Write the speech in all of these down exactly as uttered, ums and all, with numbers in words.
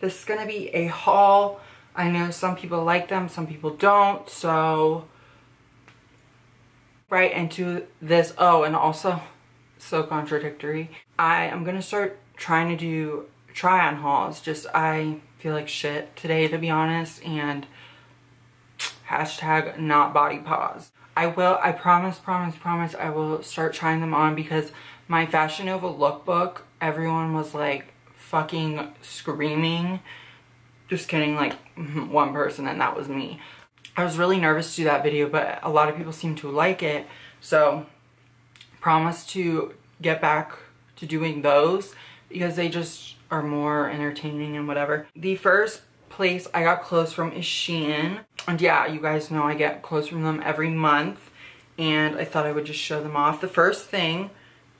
This is going to be a haul. I know some people like them, some people don't, so right into this. Oh, and also, so contradictory, I am going to start trying to do try on hauls. Just, I feel like shit today, to be honest, and hashtag not body pause. I will, I promise, promise, promise, I will start trying them on because my Fashion Nova lookbook, everyone was like fucking screaming. Just kidding, like one person, and that was me. I was really nervous to do that video, but a lot of people seem to like it. So, promise to get back to doing those because they just are more entertaining and whatever. The first place I got clothes from is Shein. And yeah, you guys know I get clothes from them every month, and I thought I would just show them off. The first thing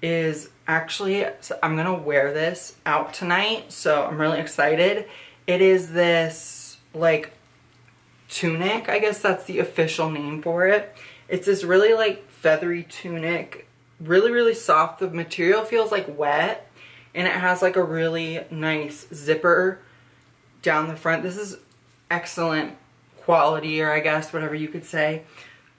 is actually, so I'm gonna wear this out tonight, so I'm really excited. It is this like tunic, I guess that's the official name for it. It's this really like feathery tunic, really really soft. The material feels like wet, and it has like a really nice zipper down the front. This is excellent quality, or I guess whatever you could say.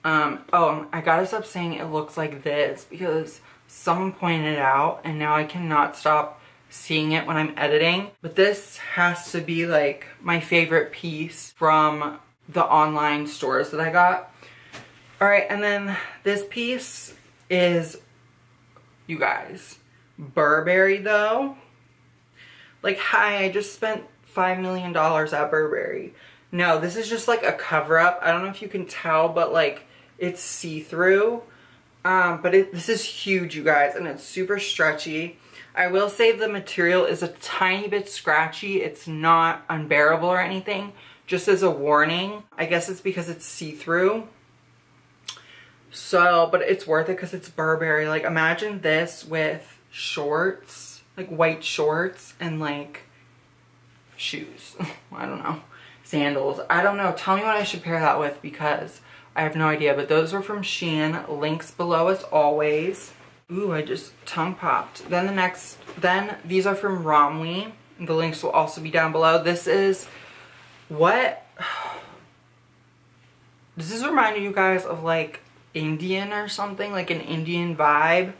Um, oh, I gotta stop saying it looks like this because someone pointed it out, and now I cannot stop seeing it when I'm editing. But this has to be like my favorite piece from the online stores that I got. All right, and then this piece is, you guys, Burberry though. Like, hi, I just spent five million dollars at Burberry. No, this is just like a cover up. I don't know if you can tell, but like it's see-through. Um, but it, this is huge, you guys, and it's super stretchy. I will say the material is a tiny bit scratchy. It's not unbearable or anything, just as a warning. I guess it's because it's see-through. So, but it's worth it because it's Burberry. Like, imagine this with shorts, like white shorts and like shoes. I don't know. Sandals. I don't know. Tell me what I should pair that with because I have no idea, but those were from Shein. Links below as always. Ooh, I just tongue popped. Then the next, then these are from Romwe. The links will also be down below. This is what, this is reminding you guys of like Indian or something, like an Indian vibe,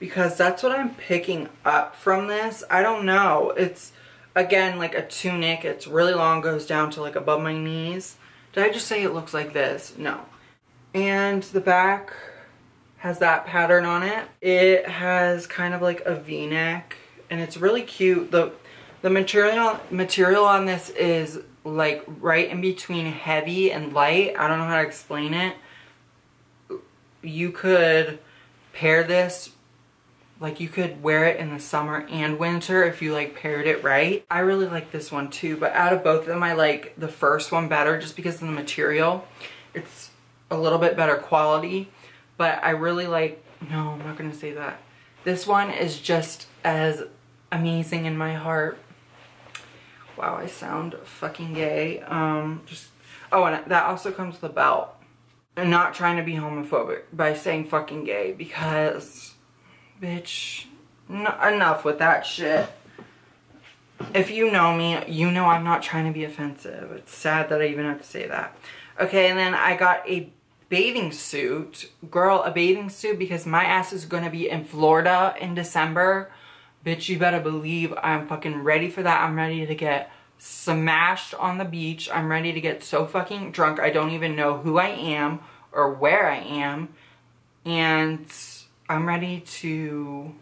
because that's what I'm picking up from this. I don't know. It's again like a tunic. It's really long, goes down to like above my knees. Did I just say it looks like this? No. And the back has that pattern on it. It has kind of like a V-neck, and it's really cute. The the material material on this is like right in between heavy and light. I don't know how to explain it. You could pair this, like you could wear it in the summer and winter if you like paired it right. I really like this one too, but out of both of them, I like the first one better just because of the material. It's a little bit better quality. But I really like, no, I'm not gonna say that. This one is just as amazing in my heart. Wow, I sound fucking gay. Um, just, oh, and that also comes with a belt. I'm not trying to be homophobic by saying fucking gay because, bitch, no, enough with that shit. If you know me, you know I'm not trying to be offensive. It's sad that I even have to say that. Okay, and then I got a bathing suit. Girl, a bathing suit, because my ass is gonna be in Florida in December. Bitch, you better believe I'm fucking ready for that. I'm ready to get smashed on the beach. I'm ready to get so fucking drunk I don't even know who I am or where I am, and I'm ready to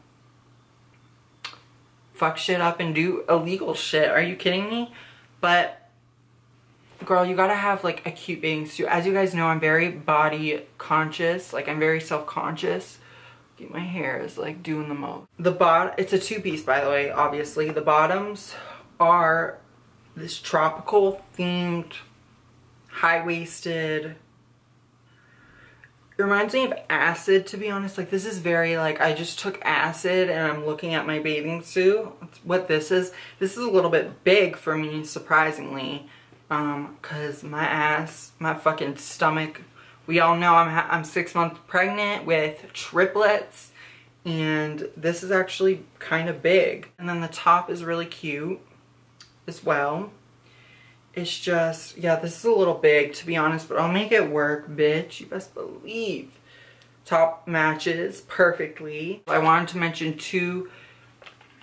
fuck shit up and do illegal shit. Are you kidding me? But girl, you gotta have like a cute bathing suit. As you guys know, I'm very body conscious. Like, I'm very self-conscious. My hair is like doing the most. The bottom, it's a two-piece, by the way, obviously. The bottoms are this tropical themed, high-waisted. It reminds me of acid, to be honest. Like, this is very like, I just took acid and I'm looking at my bathing suit. That's what this is. This is a little bit big for me, surprisingly. Um, cause my ass, my fucking stomach, we all know I'm, ha I'm six months pregnant with triplets, and this is actually kind of big. And then the top is really cute. as well. It's just, yeah, this is a little big, to be honest, but I'll make it work, bitch. You best believe. Top matches perfectly. I wanted to mention two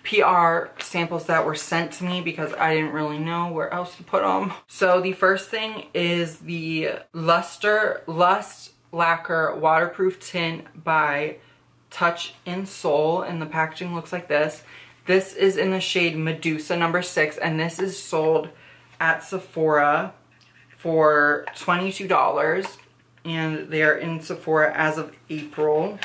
P R samples that were sent to me because I didn't really know where else to put them. So the first thing is the Luster Lust Lacquer Waterproof Tint by Touch In Seoul, and the packaging looks like this. This is in the shade Medusa number six, and this is sold at Sephora for twenty-two dollars, and they are in Sephora as of April.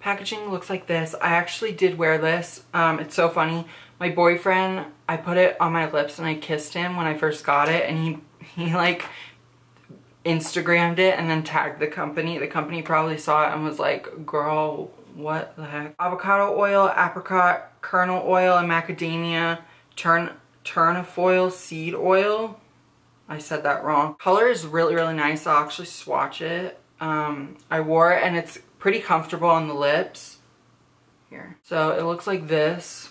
Packaging looks like this. I actually did wear this. Um, it's so funny. My boyfriend, I put it on my lips and I kissed him when I first got it, and he, he like Instagrammed it and then tagged the company. The company probably saw it and was like, girl, what the heck? Avocado oil, apricot kernel oil, and macadamia turn turnifoil seed oil. I said that wrong. Color is really, really nice. I'll actually swatch it. Um, I wore it and it's pretty comfortable on the lips. Here. So it looks like this.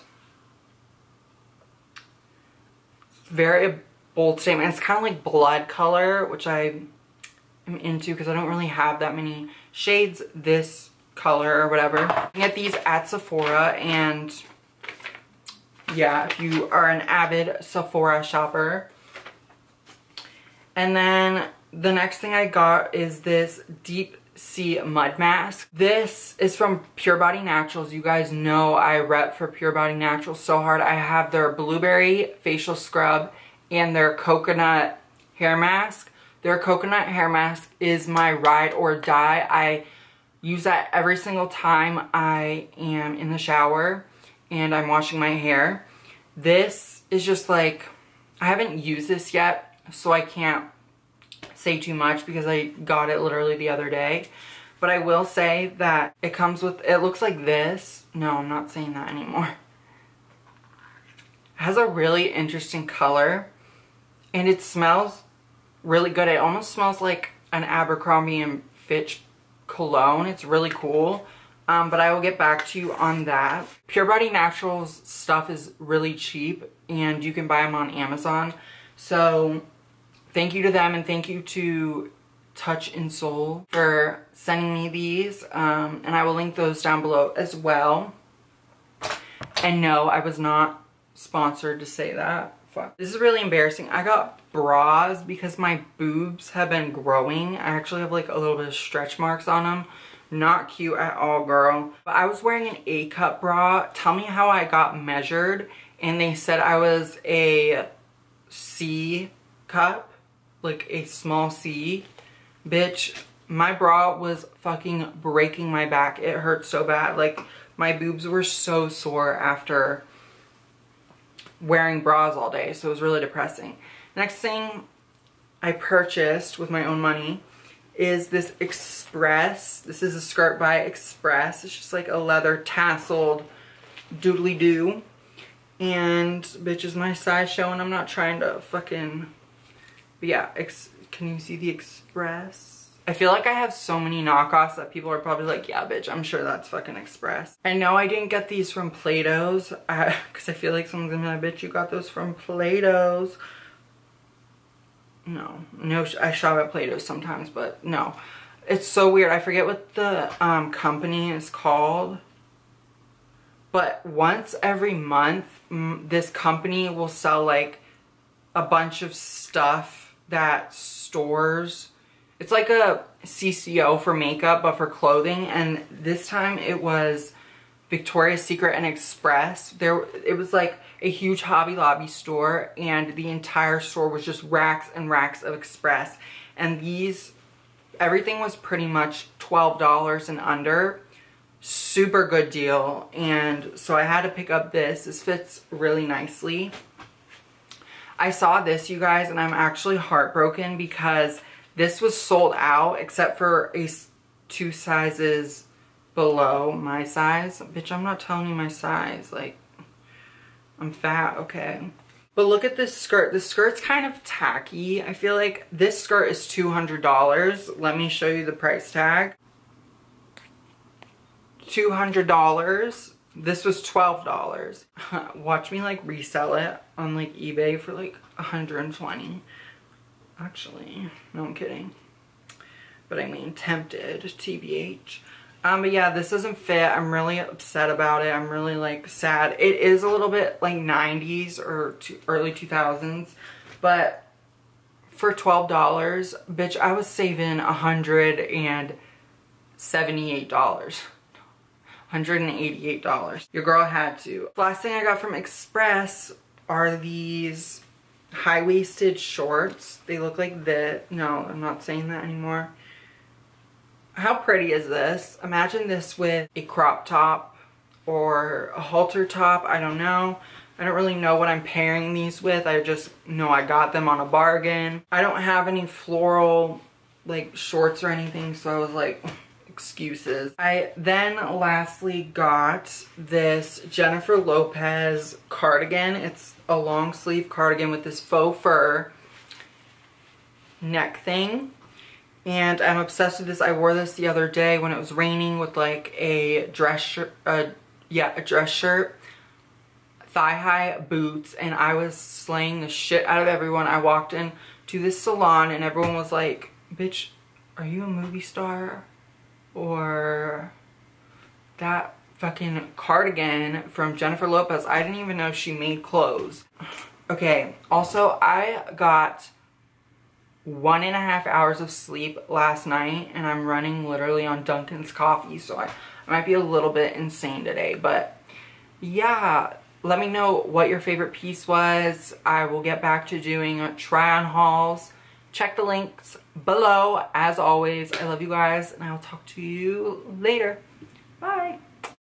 It's very bold statement. It's kind of like blood color, which I am into because I don't really have that many shades this color or whatever. You can get these at Sephora, and yeah, if you are an avid Sephora shopper. And then the next thing I got is this Deep Sea Mud Mask. This is from Pure Body Naturals. You guys know I rep for Pure Body Naturals so hard. I have their Blueberry Facial Scrub and their Coconut Hair Mask. Their Coconut Hair Mask is my ride or die. I use that every single time I am in the shower and I'm washing my hair. This is just like, I haven't used this yet, so I can't say too much because I got it literally the other day. But I will say that it comes with, it looks like this. No, I'm not saying that anymore. It has a really interesting color. And it smells really good. It almost smells like an Abercrombie and Fitch cologne. It's really cool. Um, but I will get back to you on that. Pure Body Naturals stuff is really cheap. And you can buy them on Amazon. So thank you to them, and thank you to Touch In Seoul for sending me these. Um, and I will link those down below as well. And no, I was not sponsored to say that. Fuck. This is really embarrassing. I got bras because my boobs have been growing. I actually have like a little bit of stretch marks on them. Not cute at all, girl. But I was wearing an A-cup bra. Tell me how I got measured. And they said I was a C cup, like a small C. Bitch, my bra was fucking breaking my back. It hurt so bad. Like, my boobs were so sore after wearing bras all day, so it was really depressing. Next thing I purchased with my own money is this Express. This is a skirt by Express. It's just like a leather tasseled doodly-doo. And bitch, is my size showing? I'm not trying to fucking, but yeah, ex can you see the Express? I feel like I have so many knockoffs that people are probably like, yeah, bitch, I'm sure that's fucking Express. I know I didn't get these from Play-Doh's, because I feel like someone's gonna be like, bitch, you got those from Play-Doh's. No, no, I shop at Play-Doh's sometimes, but no. It's so weird. I forget what the um, company is called. But once every month, this company will sell like a bunch of stuff that stores. It's like a C C O for makeup, but for clothing. And this time it was Victoria's Secret and Express. There, it was like a huge Hobby Lobby store, and the entire store was just racks and racks of Express. And these, everything was pretty much twelve dollars and under. Super good deal, and so I had to pick up this. This fits really nicely. I saw this, you guys, and I'm actually heartbroken because this was sold out except for a two sizes below my size. Bitch, I'm not telling you my size. Like, I'm fat, okay? But look at this skirt. The skirt's kind of tacky. I feel like this skirt is two hundred dollars. Let me show you the price tag. two hundred dollars. This was twelve dollars. Watch me like resell it on like eBay for like one hundred twenty dollars. Actually, no, I'm kidding. But I mean, tempted, T B H. Um, but yeah, this doesn't fit. I'm really upset about it. I'm really like sad. It is a little bit like nineties or early two thousands, but for twelve dollars, bitch, I was saving one hundred seventy-eight dollars. one hundred eighty-eight dollars. Your girl had to. Last thing I got from Express are these high-waisted shorts. They look like this. No, I'm not saying that anymore. How pretty is this? Imagine this with a crop top or a halter top. I don't know. I don't really know what I'm pairing these with. I just know I got them on a bargain. I don't have any floral like shorts or anything, so I was like, excuses. I then lastly got this Jennifer Lopez cardigan. It's a long sleeve cardigan with this faux fur neck thing. And I'm obsessed with this. I wore this the other day when it was raining with like a dress shirt, uh, yeah, a dress shirt, thigh-high boots, and I was slaying the shit out of everyone. I walked in to this salon and everyone was like, bitch, are you a movie star? Or that fucking cardigan from Jennifer Lopez. I didn't even know she made clothes. Okay, also I got one and a half hours of sleep last night and I'm running literally on Dunkin's coffee, so I, I might be a little bit insane today. But yeah, let me know what your favorite piece was. I will get back to doing try on hauls. Check the links below. As always, I love you guys, and I'll talk to you later. Bye.